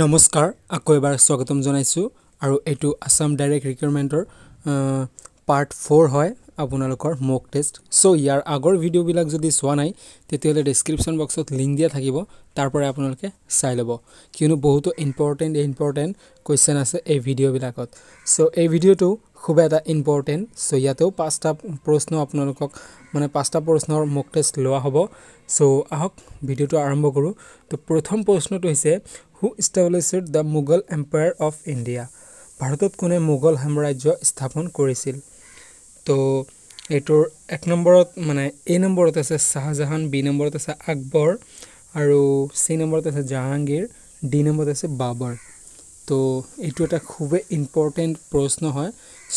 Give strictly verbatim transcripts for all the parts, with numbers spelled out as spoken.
Namaskar, আকৌ এবাৰ স্বাগতম জনাইছো আৰু এটো Assam direct requirement-ৰ part four হয় আপোনালোকৰ mock test so ইয়াৰ আগৰ ভিডিও বিলাক যদি সোৱা নাই তেতিয়ালে description box-ত লিংক দিয়া থাকিব তাৰপৰে আপোনালোকে চাই লব কিয়নো বহুত ইম্পৰ্টেন্ট ইম্পৰ্টেন্ট কোৱেশ্চন আছে এই ভিডিও বিলাকত so এই ভিডিওটো খুব এটা ইম্পৰ্টেন্ট so ইয়াতেও পাঁচটা প্ৰশ্ন আপোনালোকক মানে পাঁচটা প্ৰশ্নৰ mock test লোৱা হ'ব so আহক ভিডিওটো আৰম্ভ কৰো তো প্ৰথম প্ৰশ্নটো হৈছে Who established the Mughal Empire of India? Bharatot kune Mughal Samrajya sthapon korisil. To etor ek numberot mane A numberot ase Shah Jahan, B numberot ase Akbar, aru C numberot ase Jahangir, D numberot ase Babur. To etu eta khube important proshno hoy.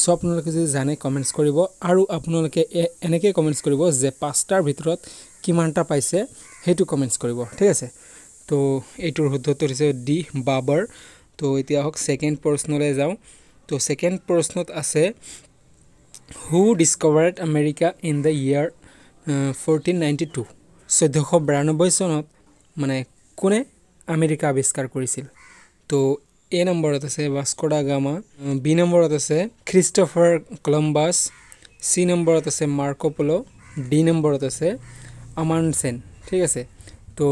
So apnaloke jodi jane comments koribo aru apnaloke eneke comments koribo je pastar bhitorot kiman ta paise hetu comments koribo. Thik ase. तो एटुर हुद्धत Rise D Babar तो इतिया हक second प्रश्नले जाऊ तो second प्रश्नत आसे who discovered America in the year fourteen ninety-two so देखो ninety-two Sanat माने कोने अमेरिका आविष्कार करिसिल तो ए नम्बरत आसे वास्को डा गामा बी नम्बरत आसे क्रिस्टोफर कोलंबस सी नम्बरत आसे मार्को पोलो डी नम्बरत आसे अमांडसेन ठीक आसे तो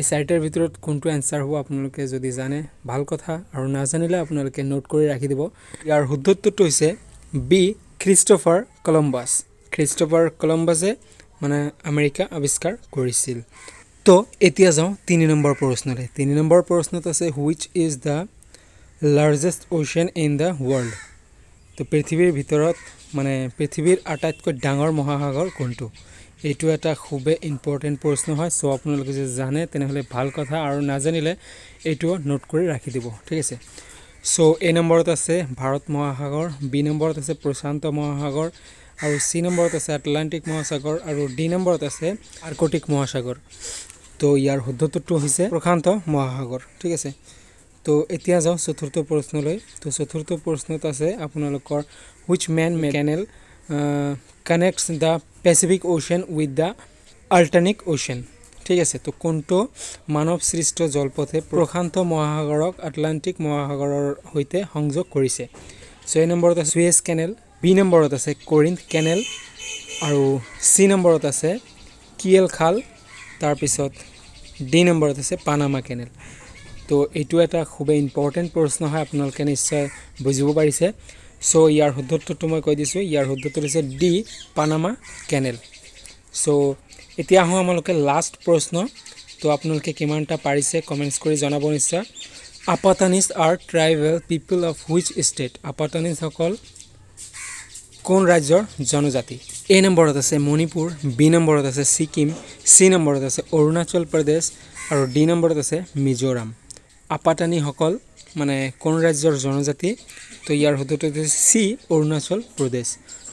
এই সাইটের ভিতৰত কোনটো আনসাৰ হ'ব আপোনালোকে যদি জানে ভাল কথা আৰু না জানিলে আপোনালোকে নোট কৰি ৰাখি দিব ইয়াৰ শুদ্ধ উত্তৰটো হৈছে বি ক্ৰিস্টোফাৰ কলম্বাস ক্ৰিস্টোফাৰ কলম্বাসে মানে আমেৰিকা আৱিষ্কাৰ কৰিছিল তো এতিয়া যাও three নম্বৰ প্ৰশ্নলৈ three নম্বৰ প্ৰশ্নত আছে which is the largest ocean in the world তো পৃথিৱীৰ ভিতৰত মানে পৃথিৱীৰ আটাইতকৈ ডাঙৰ মহাসাগৰ কোনটো এইটো এটা খুব ইম্পৰ্টেন্ট প্ৰশ্ন হয় সো আপোনালোকে যে জানে তেনেহলে ভাল কথা আৰু না জানিলে এইটো নোট কৰি ৰাখি দিব ঠিক আছে সো এ নম্বৰত আছে ভাৰত মহাসাগৰ বি নম্বৰত আছে প্ৰশান্ত মহাসাগৰ আৰু সি নম্বৰত আছে আটলান্টিক মহাসাগৰ আৰু ডি নম্বৰত আছে আৰ্কটিক মহাসাগৰ তো ইয়াৰ শুদ্ধটো হৈছে প্ৰশান্ত মহাসাগৰ ঠিক আছে তো এতিয়া যাও চতুৰ্থ প্ৰশ্নলৈ তো চতুৰ্থ প্ৰশ্নত আছে আপোনালোকৰ which man made canal Uh, connects the Pacific Ocean with the Atlantic Ocean. ठीक है से तो कुन्तो मानव सृष्टि जलपथे प्रशांत महासागरक अटलांटिक महासागरर होइते সংযোগ কৰিছে ছয় নম্বৰত আছে সুয়েজ কেনেল বি নম্বৰত আছে কোৰিন্থ কেনেল আৰু সি নম্বৰত আছে কিয়েল খাল তাৰ পিছত ডি নম্বৰত আছে পানামা কেনেল তো এটো এটা খুব ইম্পৰ্টেন্ট প্ৰশ্ন হয় আপোনালোকে নিশ্চয় বুজিব পাৰিছে so ইয়াৰ শুদ্ধটো মই কৈ দিছো ইয়াৰ শুদ্ধটো হৈছে ডি পানামা কেনেল so এতিয়া হ আমালকে লাস্ট প্ৰশ্ন তো আপোনালোকে কিমানটা পাৰিছে কমেন্টস কৰি জনাব নিশ্চয় Apatanis are tribal people of which state Apatanis সকল কোন ৰাজ্যৰ জনজাতি এ নম্বৰত আছে মণিপুৰ বি নম্বৰত আছে সিকিম সি নম্বৰত আছে অৰুণাচল প্ৰদেশ আৰু ডি নম্বৰত আছে মিজোৰাম আপাতানি সকল মানে কোন ৰাজ্যৰ জনজাতি তো ইয়াৰ উত্তৰটো হৈছে সি অৰুণাচল প্ৰদেশ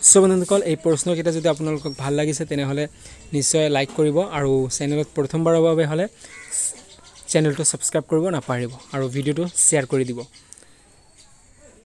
সো বন্ধুসকল এই প্ৰশ্ন কিটা যদি আপোনালোকক ভাল লাগিছে তেনেহলে নিশ্চয় লাইক কৰিব আৰু চেনেলত প্ৰথমবাৰৰ বাবে হলে চেনেলটো সাবস্ক্ৰাইব কৰিব নাপাৰিব আৰু ভিডিওটো শেয়াৰ কৰি দিব